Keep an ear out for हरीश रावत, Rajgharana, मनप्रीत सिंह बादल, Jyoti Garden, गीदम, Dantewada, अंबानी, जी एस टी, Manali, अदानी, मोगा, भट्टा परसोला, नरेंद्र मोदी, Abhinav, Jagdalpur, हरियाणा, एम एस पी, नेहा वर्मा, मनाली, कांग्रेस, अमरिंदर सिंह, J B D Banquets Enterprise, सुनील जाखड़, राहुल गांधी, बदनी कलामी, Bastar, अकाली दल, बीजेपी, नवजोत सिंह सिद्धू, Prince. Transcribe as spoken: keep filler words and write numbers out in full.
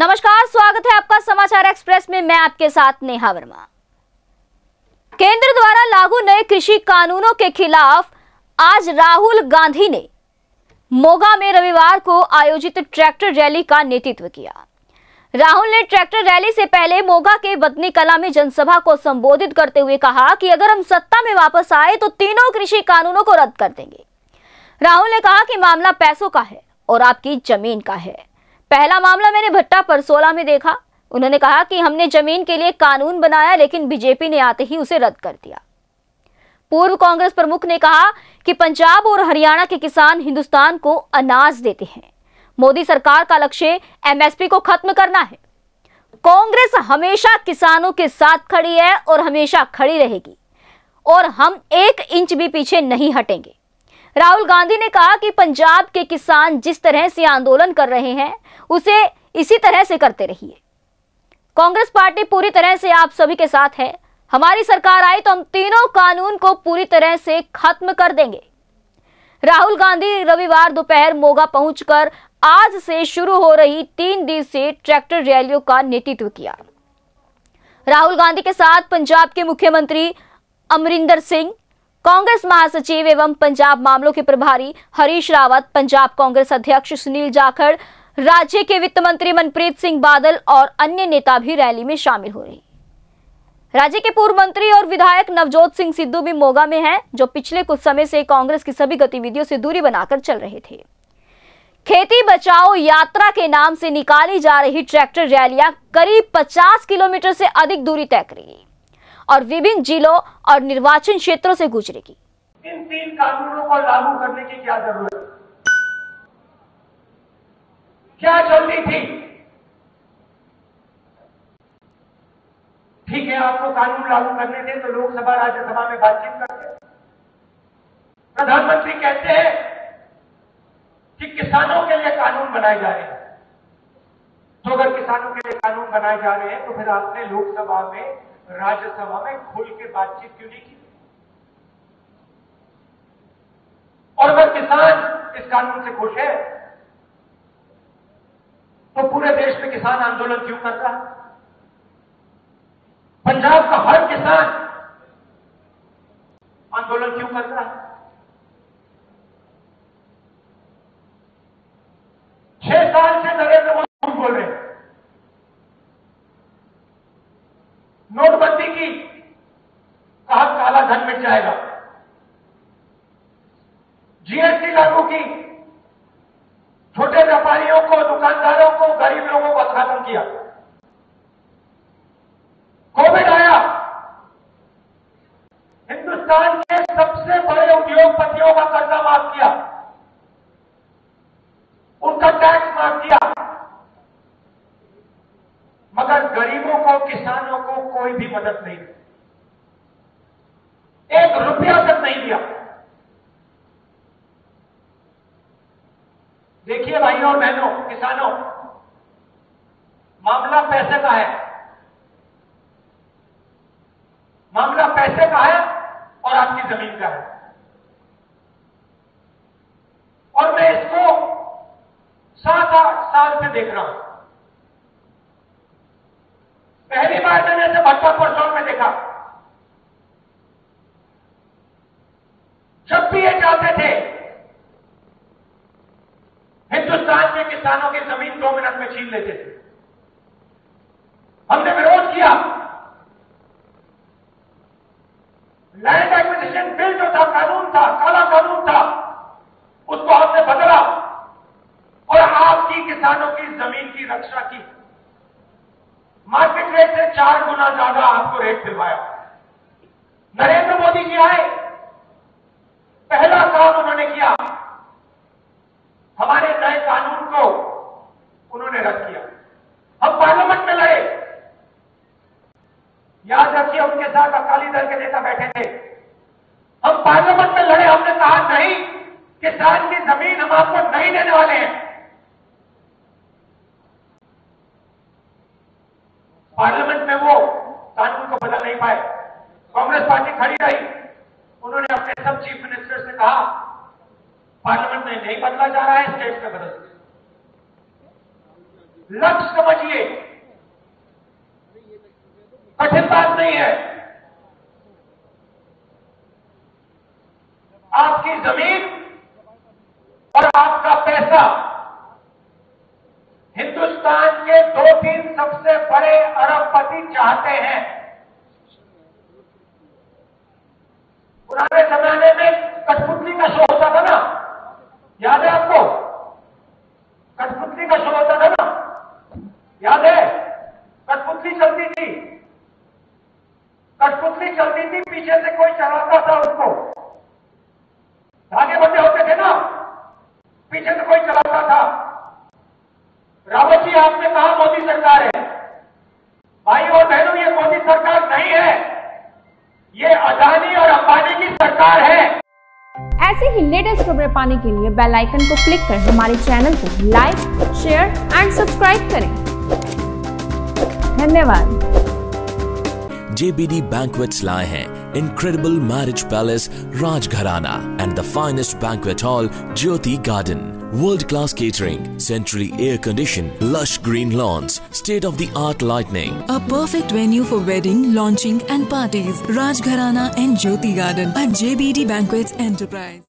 नमस्कार, स्वागत है आपका समाचार एक्सप्रेस में। मैं आपके साथ नेहा वर्मा। केंद्र द्वारा लागू नए कृषि कानूनों के खिलाफ आज राहुल गांधी ने मोगा में रविवार को आयोजित ट्रैक्टर रैली का नेतृत्व किया। राहुल ने ट्रैक्टर रैली से पहले मोगा के बदनी कलामी जनसभा को संबोधित करते हुए कहा कि अगर हम सत्ता में वापस आए तो तीनों कृषि कानूनों को रद्द कर देंगे। राहुल ने कहा कि मामला पैसों का है और आपकी जमीन का है। पहला मामला मैंने भट्टा परसोला में देखा। उन्होंने कहा कि हमने जमीन के लिए कानून बनाया, लेकिन बीजेपी ने आते ही उसे रद्द कर दिया। पूर्व कांग्रेस प्रमुख ने कहा कि पंजाब और हरियाणा के किसान हिंदुस्तान को अनाज देते हैं। मोदी सरकार का लक्ष्य एम एस पी को खत्म करना है। कांग्रेस हमेशा किसानों के साथ खड़ी है और हमेशा खड़ी रहेगी, और हम एक इंच भी पीछे नहीं हटेंगे। राहुल गांधी ने कहा कि पंजाब के किसान जिस तरह से आंदोलन कर रहे हैं उसे इसी तरह से करते रहिए। कांग्रेस पार्टी पूरी तरह से आप सभी के साथ है। हमारी सरकार आई तो हम तीनों कानून को पूरी तरह से खत्म कर देंगे। राहुल गांधी रविवार दोपहर मोगा पहुंचकर आज से शुरू हो रही तीन दिवसीय ट्रैक्टर रैलियों का नेतृत्व किया। राहुल गांधी के साथ पंजाब के मुख्यमंत्री अमरिंदर सिंह, कांग्रेस महासचिव एवं पंजाब मामलों के प्रभारी हरीश रावत, पंजाब कांग्रेस अध्यक्ष सुनील जाखड़, राज्य के वित्त मंत्री मनप्रीत सिंह बादल और अन्य नेता भी रैली में शामिल हो रहे। राज्य के पूर्व मंत्री और विधायक नवजोत सिंह सिद्धू भी मोगा में हैं, जो पिछले कुछ समय से कांग्रेस की सभी गतिविधियों से दूरी बनाकर चल रहे थे। खेती बचाओ यात्रा के नाम से निकाली जा रही ट्रैक्टर रैलियां करीब पचास किलोमीटर से अधिक दूरी तय करेगी और विभिन्न जिलों और निर्वाचन क्षेत्रों से गुजरेगी। इन तीन कानूनों को लागू करने की क्या जरूरत है? क्या जल्दी थी? ठीक है, आपको कानून लागू करने दें तो लोकसभा राज्यसभा में बातचीत करते हैं। प्रधानमंत्री कहते हैं कि किसानों के लिए कानून बनाए जा रहे हैं, तो अगर किसानों के लिए कानून बनाए जा रहे हैं तो फिर आपने लोकसभा में राज्यसभा में खुल के बातचीत क्यों नहीं की? और अगर किसान इस कानून से खुश है तो पूरे देश में किसान आंदोलन क्यों कर रहा है? पंजाब का हर किसान आंदोलन क्यों कर रहा है? छह साल से नरेंद्र मोदी बोल रहे हैं, नोटबंदी की कहा काला धन मिट जाएगा, जी एस टी लागू की, छोटे व्यापारियों को, दुकानदारों को, गरीब लोगों को खत्म किया, कोविड आया, हिंदुस्तान के सबसे बड़े उद्योगपतियों का कर्जा माफ किया, उनका टैक्स माफ किया, मगर गरीबों को, किसानों को कोई भी मदद नहीं दी, एक रुपया तक नहीं दिया। देखिए भाइयों और बहनों, किसानों, मामला पैसे का है, मामला पैसे का है और आपकी जमीन का है। और मैं इसको सात आठ साल से देख रहा हूं। पहली बार मैंने इसे भट्टा परसोला में देखा। जब भी ये चाहते थे हिंदुस्तान के किसानों की जमीन दो मिनट में छीन लेते थे। हमने विरोध किया, लैंड एक्विजिशन बिल जो था, कानून था, काला कानून था, उसको हमने बदला और आपकी किसानों की जमीन की रक्षा की। मार्केट रेट से चार गुना ज्यादा आपको रेट दिलवाया। नरेंद्र मोदी जी आए, पहला काम उन्होंने किया, हमारे नए कानून को उन्होंने रद्द किया। हम पार्लियामेंट में लड़े, याद रखिए उनके साथ अकाली दल के नेता बैठे थे। हम पार्लियामेंट में लड़े, हमने कहा नहीं, किसान की जमीन हम आपको नहीं देने वाले हैं। पार्लियामेंट में वो कानून को बदल नहीं पाए। कांग्रेस पार्टी खड़ी रही, उन्होंने अपने सब चीफ मिनिस्टर से कहा पार्लियामेंट में नहीं बदला जा रहा है, स्टेट में बदल। लक्ष्य समझिए, कठिन बात नहीं है। आपकी जमीन और आपका पैसा हिंदुस्तान के दो तीन सबसे बड़े अरबपति चाहते हैं। पुराने जमाने में कठपुतली का शो होता था ना, याद है आपको? कठपुतली का शो होता था ना, याद है? कठपुतली चलती थी, कठपुतली चलती थी, पीछे से कोई चलाता था उसको, धागे बंधे होते थे ना, पीछे से कोई चलाता था। रावत जी आपने कहा मोदी सरकार है, भाई और बहनों ये मोदी सरकार नहीं है, ये अदानी और अंबानी की सरकार है। ऐसे ही लेटेस्ट खबरें पाने के लिए बेल आइकन को क्लिक कर हमारे चैनल को लाइक, शेयर एंड सब्सक्राइब करें। धन्यवाद। जे बी डी बैंकवेट्स लाए हैं Incredible Marriage Palace, Rajgharana, and the finest banquet hall, Jyoti Garden. World-class catering, centrally air-conditioned, lush green lawns, state-of-the-art lighting. A perfect venue for wedding, launching, and parties. Rajgharana and Jyoti Garden at J B D Banquets Enterprise.